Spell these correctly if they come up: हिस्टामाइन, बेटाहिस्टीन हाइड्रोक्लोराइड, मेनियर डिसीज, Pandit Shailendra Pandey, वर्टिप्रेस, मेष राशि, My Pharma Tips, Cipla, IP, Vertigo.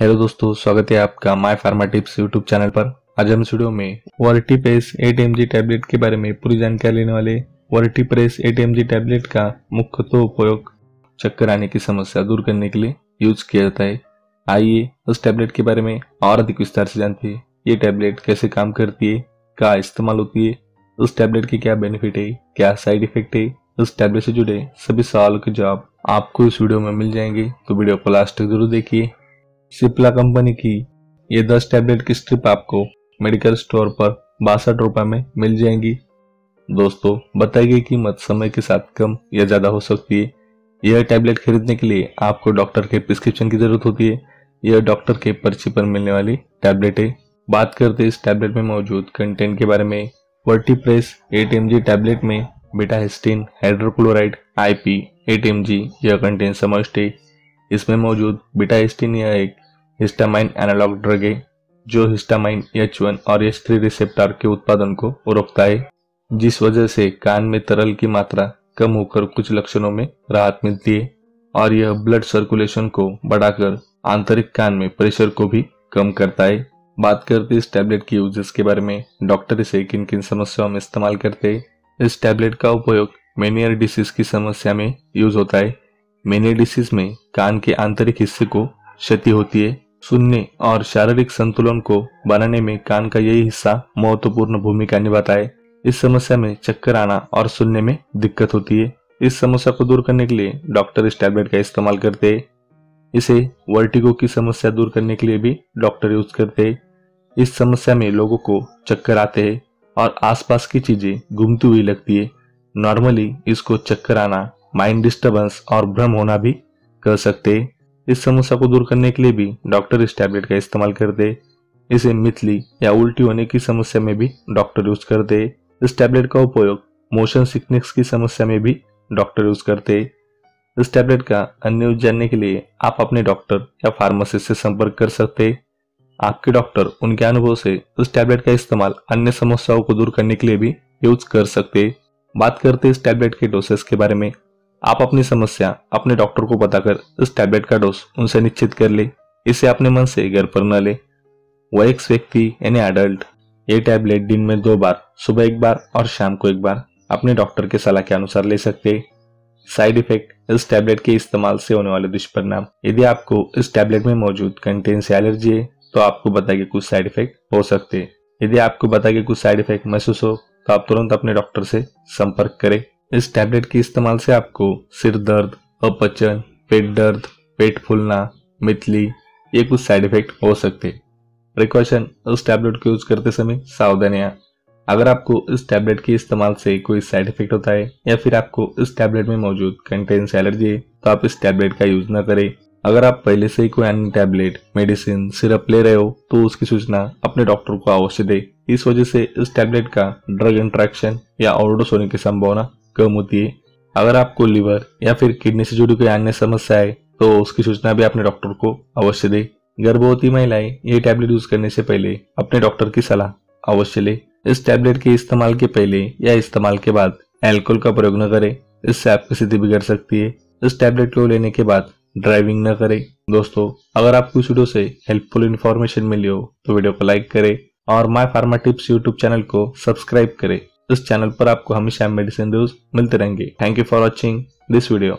Hello दोस्तों, स्वागत है आपका my pharma tips YouTube channel पर। आज हम वीडियो में वर्टिप्रेस 8 mg टैबलेट के बारे में पूरी जानकारी लेने वाले। वर्टिप्रेस 8 mg टैबलेट का मुख्यतः उपयोग चक्कर आने की समस्या दूर करने के लिए यूज किया जाता है। आइए उस टैबलेट के बारे में और अधिक विस्तार से जानते हैं। ये टैबलेट कैसे काम करती है, कहाँ इस्तेमाल होती है, उस टैबलेट के क्या बेनिफिट है, क्या साइड इफेक्ट है। उस टैबलेट से जुड़े सभी सवालों के जवाब आपको इस वीडियो में मिल जाएंगे, तो वीडियो को लास्ट तक जरूर देखिए। सिप्ला कंपनी की ये 10 टैबलेट की स्ट्रिप आपको मेडिकल स्टोर पर 62 रुपये में मिल जाएंगी। दोस्तों, बताई गई कीमत समय के साथ कम या ज़्यादा हो सकती है। यह टैबलेट खरीदने के लिए आपको डॉक्टर के प्रिस्क्रिप्शन की ज़रूरत होती है। यह डॉक्टर के पर्ची पर मिलने वाली टैबलेट है। बात करते इस टैबलेट में मौजूद कंटेंट के बारे में। वर्टिप्रेस 8 mg टैबलेट में बेटाहिस्टीन हाइड्रोक्लोराइड IP 8 mg यह कंटेंट समाविष्ट है। इसमें मौजूद बेटाहिस्टीन यह एक हिस्टामाइन एनालॉग ड्रग है, जो हिस्टामाइन H1 और H3 रिसेप्टर के उत्पादन को रोकता है, जिस वजह से कान में तरल की मात्रा कम होकर कुछ लक्षणों में राहत मिलती है। और यह ब्लड सर्कुलेशन को बढ़ाकर आंतरिक कान में प्रेशर को भी कम करता है। बात करते इस टैबलेट की यूजेस के बारे में। डॉक्टर इसे किन किन समस्याओं में इस्तेमाल करते हैं। इस टैबलेट का उपयोग मेनियर डिसीज की समस्या में यूज होता है। मेनियर डिसीज में कान के आंतरिक हिस्से को क्षति होती है। सुनने और शारीरिक संतुलन को बनाने में कान का यही हिस्सा महत्वपूर्ण भूमिका निभाता है। इस समस्या में चक्कर आना और सुनने में दिक्कत होती है। इस समस्या को दूर करने के लिए डॉक्टर इस टैबलेट का इस्तेमाल करते हैं। इसे वर्टिगो की समस्या दूर करने के लिए भी डॉक्टर यूज करते हैं। इस समस्या में लोगों को चक्कर आते हैं और आसपास की चीजें घूमती हुई लगती है। नॉर्मली इसको चक्कर आना, माइंड डिस्टर्बेंस और भ्रम होना भी कह सकते। इस समस्या को दूर करने के लिए भी डॉक्टर इस टैबलेट का इस्तेमाल करते। इसे मितली या उल्टी होने की समस्या में भी डॉक्टर यूज करते। इस टैबलेट का उपयोग मोशन सिकनेस की समस्या में भी डॉक्टर यूज करते। इस टैबलेट का अन्य यूज जानने के लिए आप अपने डॉक्टर या फार्मासिस्ट से संपर्क कर सकते। आपके डॉक्टर उनके अनुभव से इस टैबलेट का इस्तेमाल अन्य समस्याओं को दूर करने के लिए भी यूज कर सकते। बात करते इस टैबलेट के डोसेस के बारे में। आप अपनी समस्या अपने डॉक्टर को बताकर इस टैबलेट का डोज उनसे निश्चित कर ले। इसे अपने मन से घर पर न ले। वयस्क व्यक्ति यानी एडल्ट ये टैबलेट दिन में 2 बार, सुबह 1 बार और शाम को 1 बार अपने डॉक्टर के सलाह के अनुसार ले सकते। साइड इफेक्ट इस टैबलेट के इस्तेमाल से होने वाले दुष्परिणाम। यदि आपको इस टैबलेट में मौजूद कंटेंट से एलर्जी है तो आपको बता के कुछ साइड इफेक्ट हो सकते हैं। यदि आपको बता के कुछ साइड इफेक्ट महसूस हो तो आप तुरंत अपने डॉक्टर से संपर्क करें। इस टैबलेट के इस्तेमाल से आपको सिर दर्द, अपचन, पेट दर्द, पेट फूलना, मितली ये कुछ साइड इफेक्ट हो सकते। प्रिकॉशन इस टैबलेट को यूज करते समय सावधानियाँ। अगर आपको इस टैबलेट के इस्तेमाल से कोई साइड इफेक्ट होता है या फिर आपको इस टैबलेट में मौजूद कंटेंट से एलर्जी है तो आप इस टैबलेट का यूज ना करें। अगर आप पहले से ही कोई अन्य टैबलेट, मेडिसिन, सिरप ले रहे हो तो उसकी सूचना अपने डॉक्टर को अवश्य दें। इस वजह से इस टैबलेट का ड्रग इंट्रैक्शन या ओवरडोज होने की संभावना कम होती है। अगर आपको लीवर या फिर किडनी से जुड़ी कोई अन्य समस्या है तो उसकी सूचना भी अपने डॉक्टर को अवश्य दे। गर्भवती महिलाएं ये टैबलेट यूज करने से पहले अपने डॉक्टर की सलाह अवश्य ले। इस टैबलेट के इस्तेमाल के पहले या इस्तेमाल के बाद अल्कोहल का प्रयोग न करें, इससे आपकी स्थिति बिगड़ सकती है। इस टैबलेट को लेने के बाद ड्राइविंग न करें। दोस्तों, अगर आपको इस वीडियो से हेल्पफुल इन्फॉर्मेशन मिली हो तो वीडियो को लाइक करें और my pharma tips YouTube channel को सब्सक्राइब करें। इस चैनल पर आपको हमेशा मेडिसिन रिव्यूज मिलते रहेंगे। Thank you for watching this video.